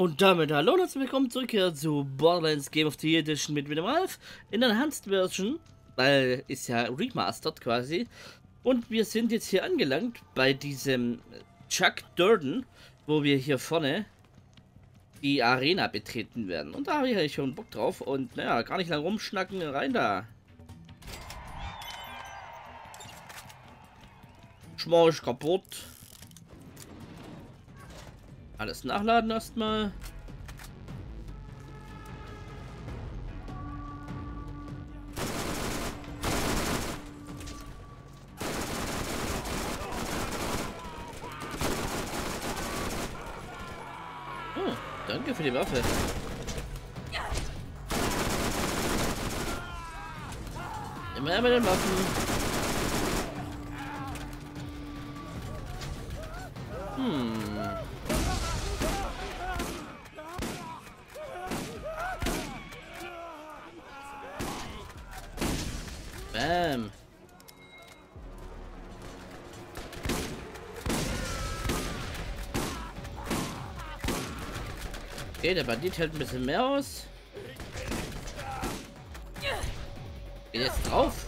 Und damit hallo und herzlich willkommen zurück hier zu Borderlands Game of the Year Edition mit dem Ralf in der Enhanced Version, weil ist ja remastered quasi. Und wir sind jetzt hier angelangt bei diesem Chuck Durden, wo wir hier vorne die Arena betreten werden. Und da habe ich schon Bock drauf und naja, gar nicht lang rumschnacken, rein da. Schmorsch kaputt. Alles nachladen erstmal. Oh, danke für die Waffe. Immer mit den Waffen. Bam. Okay, der Bandit hält ein bisschen mehr aus. Geht jetzt drauf.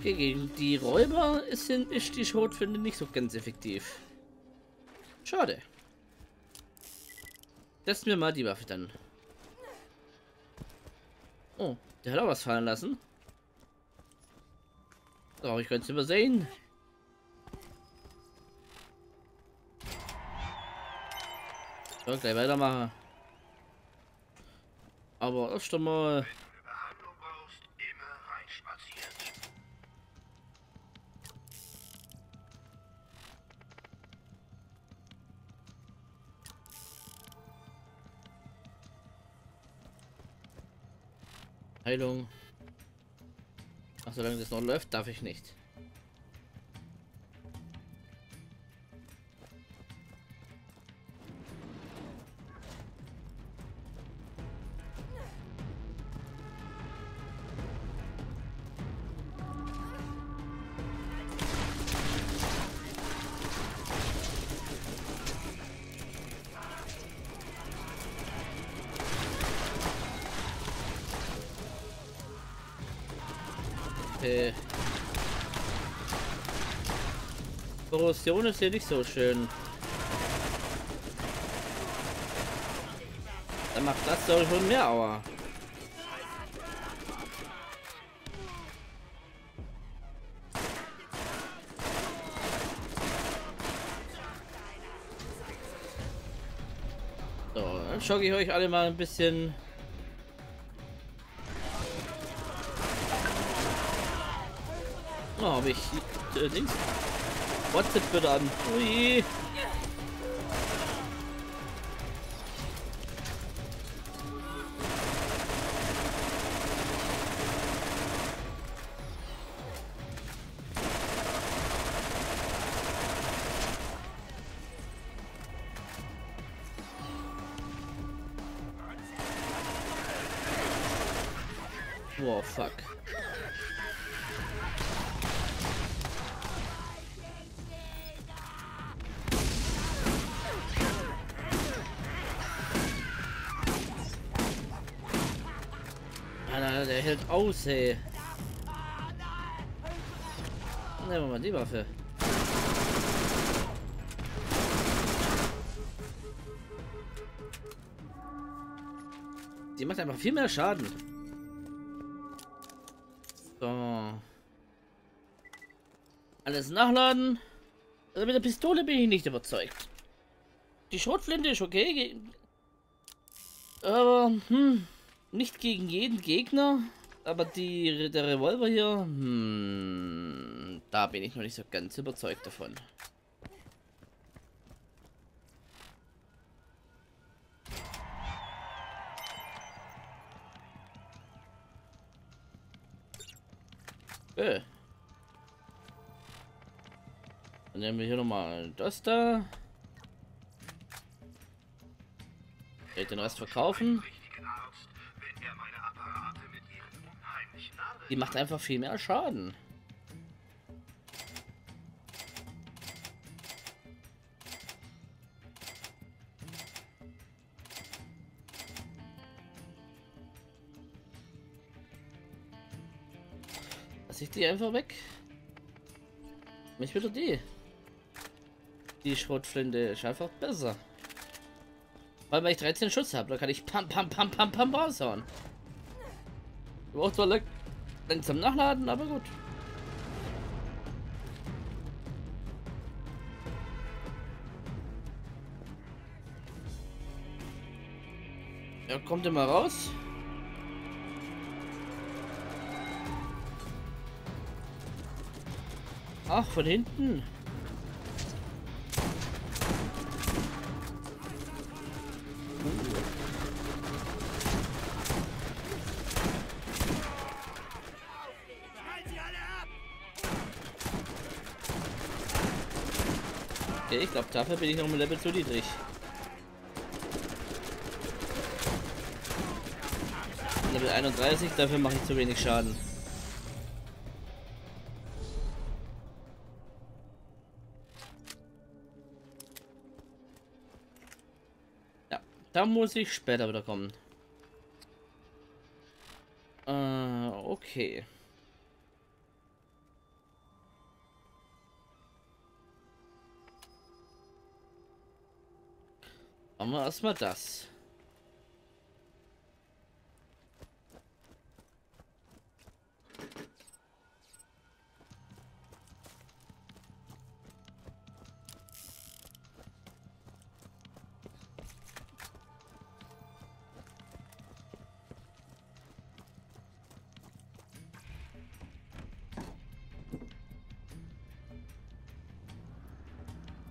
Gegen die Räuber ist die Schrotflinte nicht so ganz effektiv. Schade. Testen wir mal die Waffe dann. Oh, der hat auch was fallen lassen. So, ich könnte es übersehen. So, gleich weitermachen. Aber erst einmal. Heilung. Ach, solange das noch läuft, darf ich nicht. Korrosion ist hier nicht so schön. Dann macht das doch schon mehr Aua. So, dann schocke ich euch alle mal ein bisschen. Oh, habe ich Dings. WhatsApp bitte an. Ui. Wow, fuck. Der hält aus, hey. Nehmen wir mal die Waffe. Die macht einfach viel mehr Schaden. So. Alles nachladen. Also mit der Pistole bin ich nicht überzeugt. Die Schrotflinte ist okay. Aber, nicht gegen jeden Gegner, aber der Revolver hier, da bin ich noch nicht so ganz überzeugt davon. Dann nehmen wir hier nochmal das da. Werde den Rest verkaufen. Die macht einfach viel mehr Schaden. Lass ich die einfach weg. Mich bitte die. Die Schrotflinte ist einfach besser. Weil ich 13 Schuss habe, da kann ich pam raushauen. Du brauchst zwar langsam nachladen, aber gut. Ja, kommt immer raus. Ach, von hinten. Okay, ich glaube, dafür bin ich noch im Level zu niedrig. Level 31, dafür mache ich zu wenig Schaden. Ja, da muss ich später wieder kommen. Okay. Machen wir erstmal das.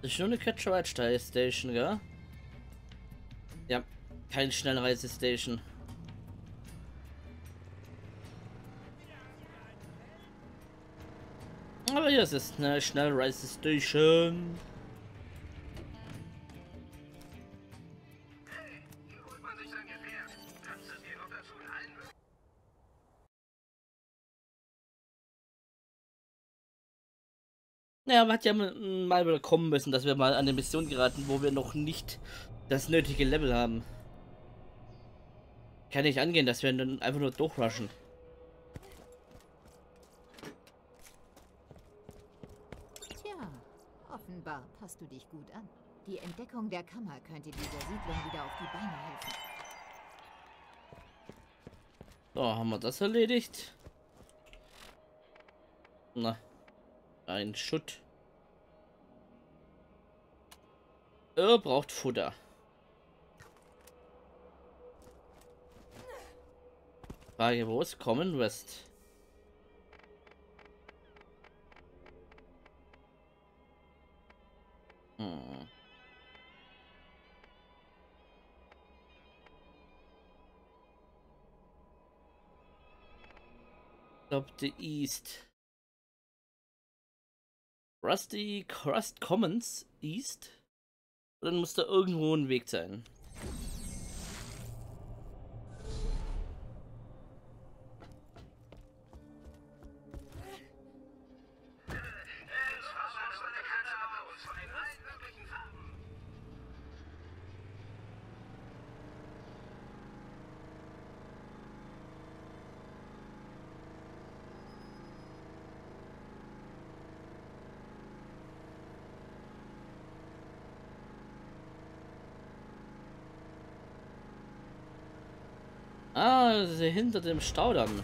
Das ist nur eine Catch-A-Ride-Station, gell? Ja, keine Schnellreise-Station. Aber hier ist es eine Schnellreise-Station. Naja, man hat ja mal bekommen müssen, dass wir mal an eine Mission geraten, wo wir noch nicht das nötige Level haben. Kann nicht angehen, dass wir dann einfach nur durchrushen. Tja, offenbar passt du dich gut an. Die Entdeckung der Kammer könnte dieser Siedlung wieder auf die Beine helfen. So, haben wir das erledigt? Na, ein Schutt. Er braucht Futter. Frage, wo ist Common West? Stop the East. Rusty Crust Commons East. Dann muss da irgendwo ein Weg sein. Ah, sie hinter dem Staudamm.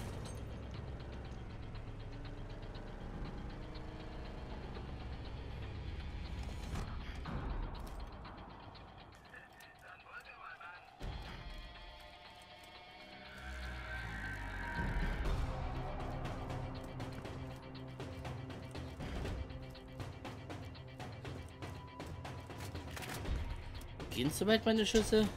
Gehen so weit meine Schüsse?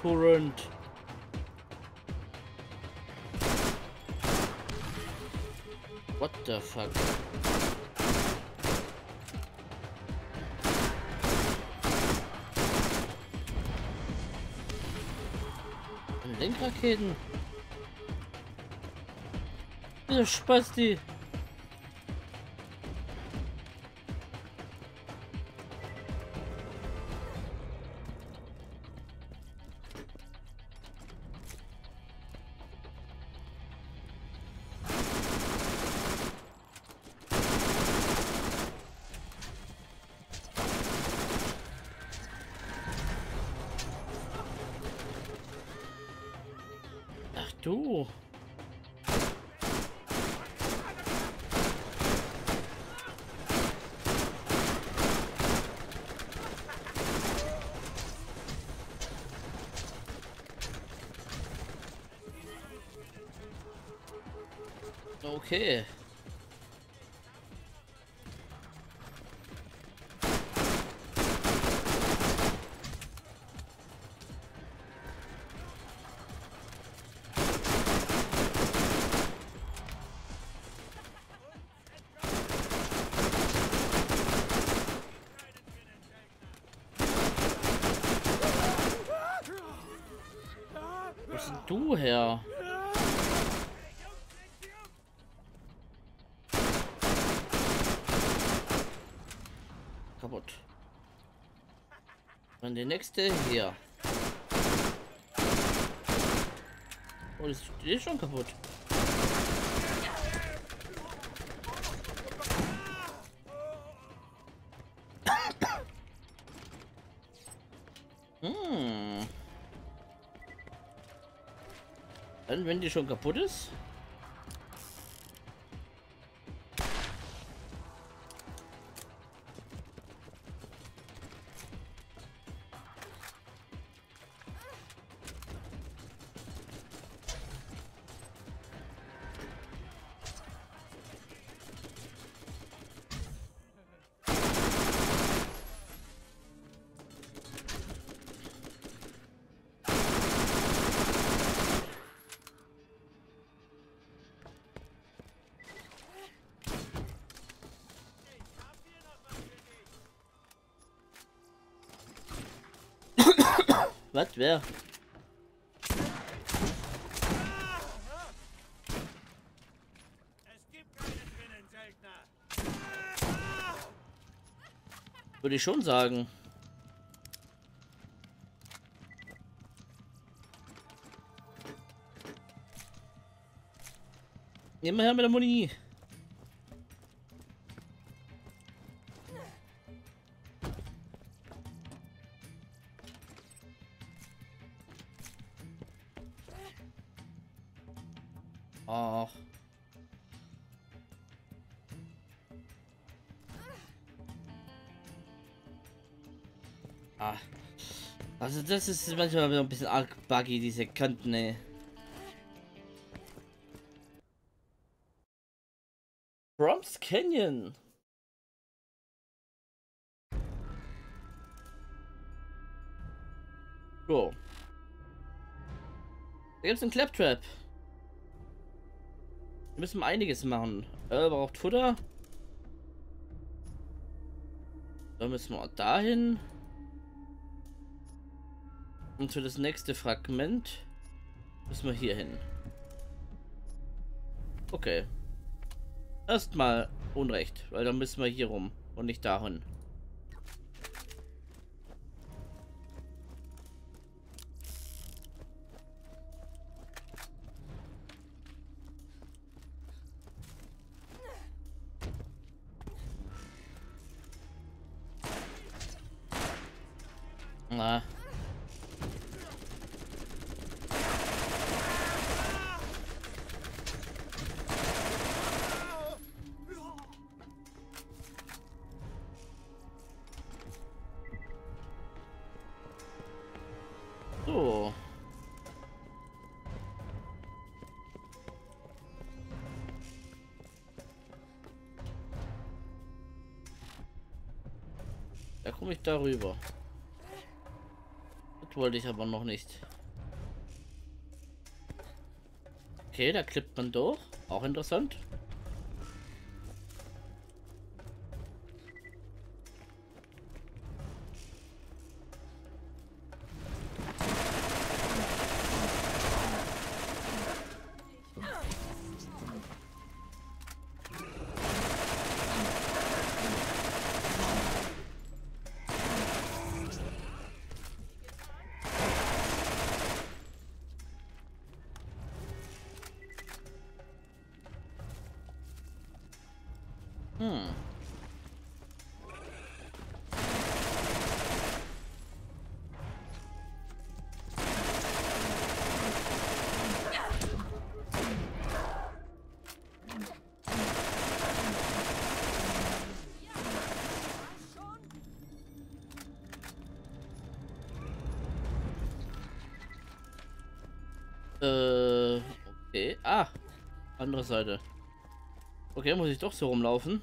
Torrent. the fuck? Lenkraketen. Dieser Spasti. Du. Okay. Du her. Kaputt. Und der nächste hier. Oh, das ist schon kaputt. Dann, wenn die schon kaputt ist. Was? Wer? Würde ich schon sagen. Nehmen wir her mit der Muni. Ach. Ah. Also das ist manchmal wieder ein bisschen arg buggy, diese Kanten, ey. Brom's Canyon. So. Da gibt's einen Claptrap. Müssen wir einiges machen. Braucht Futter. Dann müssen wir dahin. Und für das nächste Fragment müssen wir hier hin. Okay. Erstmal Unrecht, weil dann müssen wir hier rum und nicht dahin. Na. So. Da komme ich darüber. Wollte ich aber noch nicht. Okay, da klippt man durch. Auch interessant. Hm. Okay. Ah, andere Seite. Okay, muss ich doch so rumlaufen.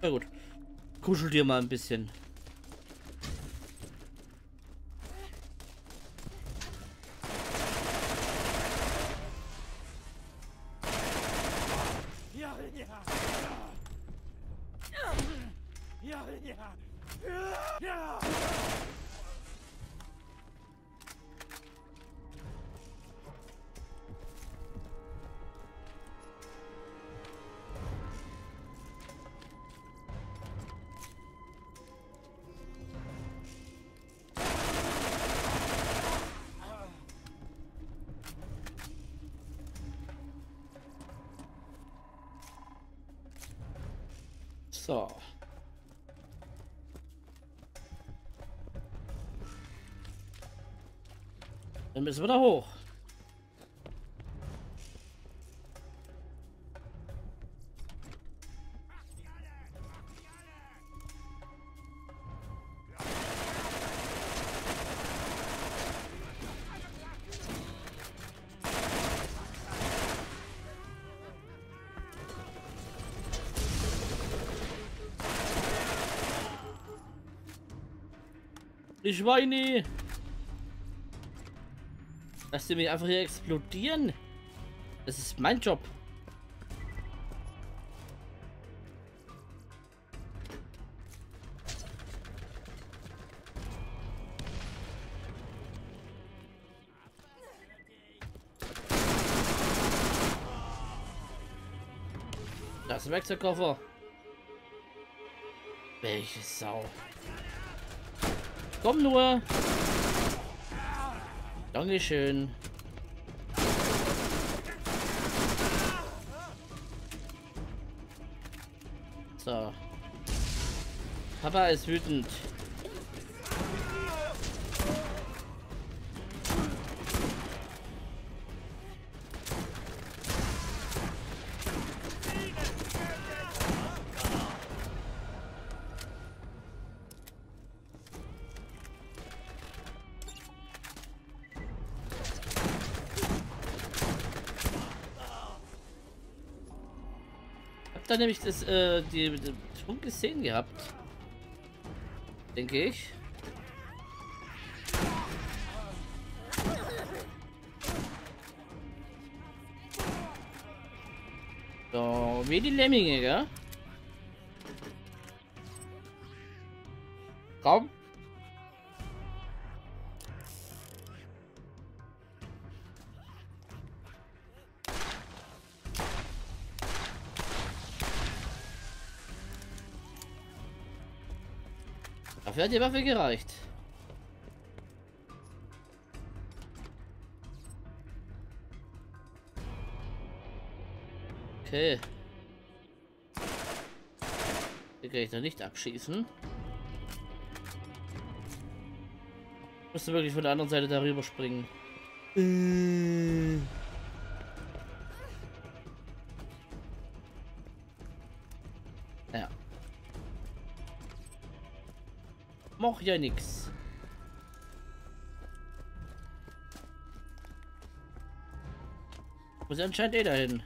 Na gut, kuschel dir mal ein bisschen. So. Dann müssen wir da hoch. Die Schweine! Lasst ihr mich einfach hier explodieren? Das ist mein Job. Das Werkzeugkoffer. Welche Sau. Komm nur! Dankeschön. So. Papa ist wütend. Da nämlich das die Trunk gesehen gehabt, denke ich. So wie die Lemminge, gell? Komm. Dafür hat die Waffe gereicht. Okay. Hier kann ich noch nicht abschießen. Ich musste wirklich von der anderen Seite darüber springen. Ja. Mach ja nix. Muss anscheinend eh dahin.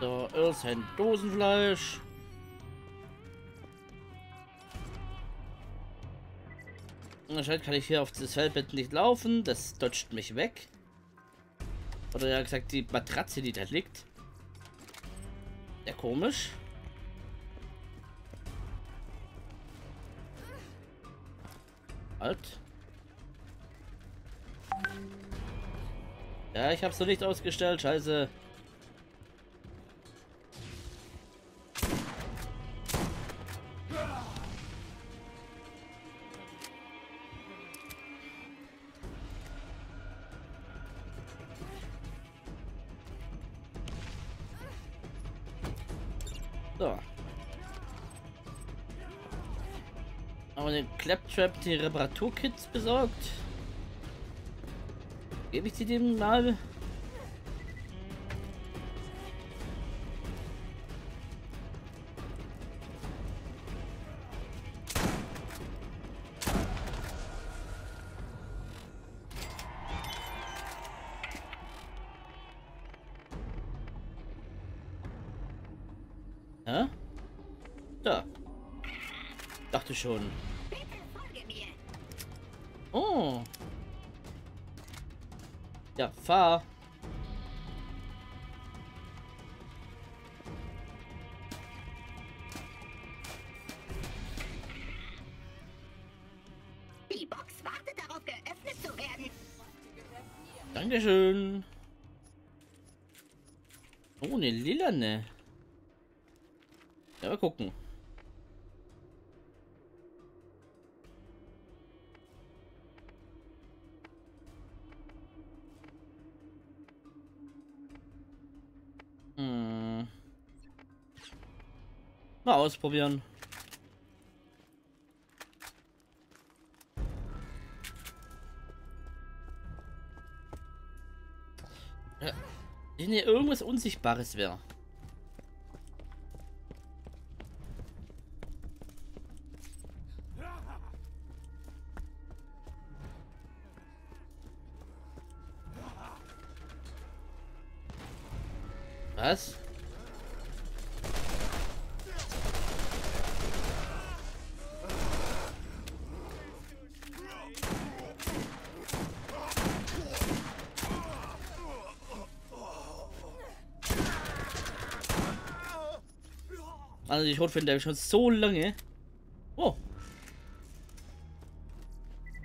So, Dosenfleisch. Anscheinend kann ich hier auf das Feldbett nicht laufen. Das dodgt mich weg. Oder ja gesagt, die Matratze, die da liegt. Ja, komisch. Alt. Ja, ich hab's noch nicht ausgestellt, scheiße. So. Aber den Claptrap die Reparaturkits besorgt. Gebe ich sie dem mal? Ja? Da. Dachte schon. Oh. Ja, fahr. Die Box wartet darauf, geöffnet zu werden. Dankeschön. Oh, eine lilane. Ja, mal gucken. Mal ausprobieren. Wenn hier irgendwas Unsichtbares wäre. Was? Also ich rotfinde habe ich schon so lange. Oh.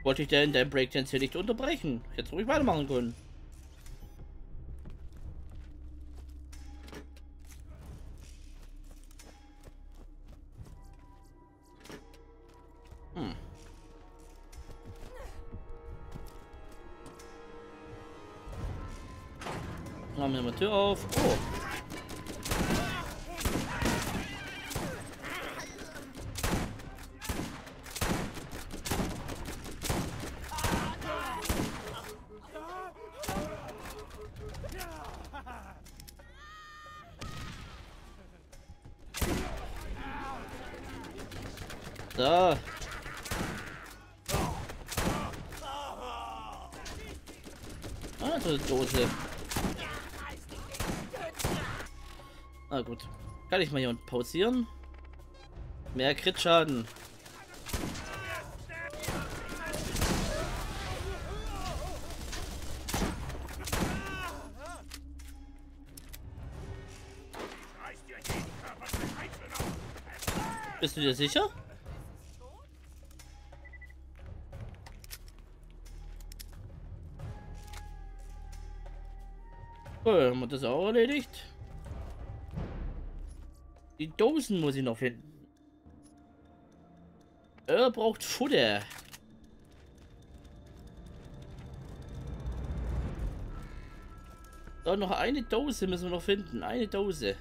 Wollte ich denn dein Breakdance hier nicht unterbrechen? Jetzt ruhig weitermachen können. Machen wir mal Tür auf. Oh. So. Ah, so eine Dose. Na gut. Kann ich mal hier unten pausieren? Mehr Crit-Schaden. Bist du dir sicher? Cool, haben wir das auch erledigt? Die Dosen muss ich noch finden. Er braucht Futter. So, noch eine Dose müssen wir noch finden. Eine Dose.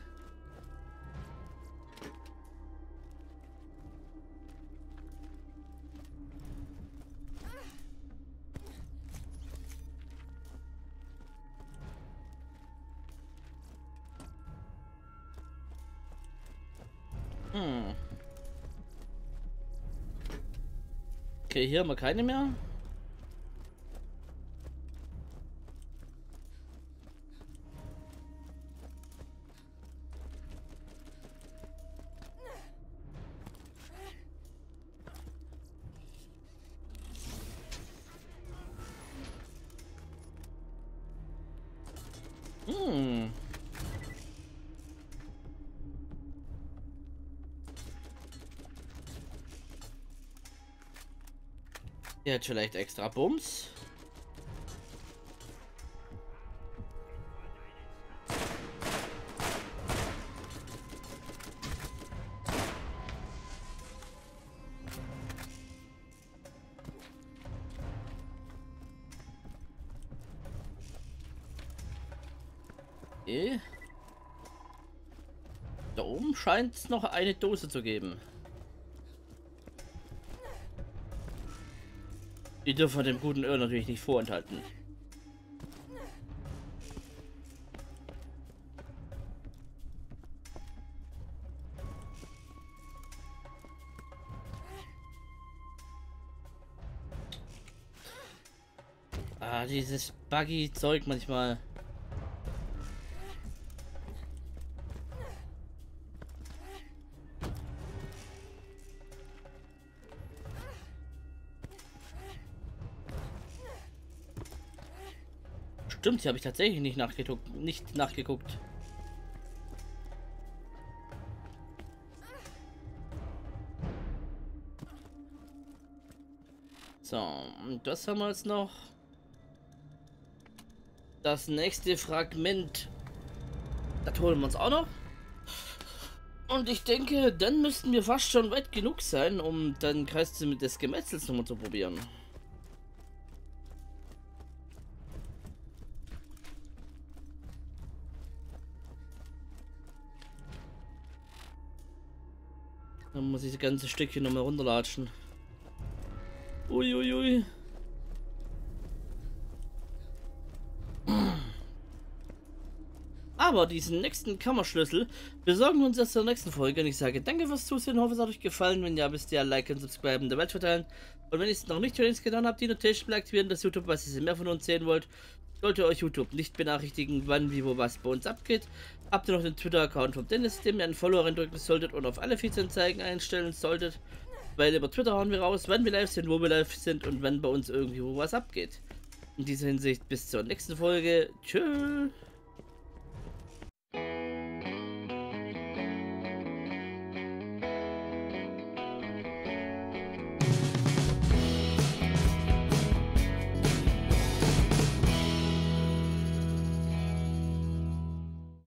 Okay, hier haben wir keine mehr. Der hat vielleicht extra Bums. Okay. Da oben scheint es noch eine Dose zu geben. Die dürfen wir dem guten Irr natürlich nicht vorenthalten. Ah, dieses buggy Zeug manchmal. Stimmt, hier habe ich tatsächlich nicht nachgeguckt. So, und das haben wir jetzt noch. Das nächste Fragment. Das holen wir uns auch noch. Und ich denke, dann müssten wir fast schon weit genug sein, um den Kreis des Gemetzels nochmal zu probieren. Dann muss ich das ganze Stückchen nochmal runterlatschen. Uiuiui. Aber diesen nächsten Kammerschlüssel besorgen wir uns erst in der nächsten Folge. Und ich sage danke fürs Zusehen, hoffe es hat euch gefallen. Wenn ja, wisst ihr, Like und Subscribe in der Welt verteilen. Und wenn ihr es noch nicht längst getan habt, die Notification aktivieren, dass YouTube weiß, dass ihr mehr von uns sehen wollt. Sollte euch YouTube nicht benachrichtigen, wann, wie, wo, was bei uns abgeht, habt ihr noch den Twitter-Account von Dennis, dem ihr einen Follower drücken solltet und auf alle Feeds-Anzeigen einstellen solltet, weil über Twitter hauen wir raus, wann wir live sind, wo wir live sind und wann bei uns irgendwie wo was abgeht. In dieser Hinsicht bis zur nächsten Folge. Tschüss.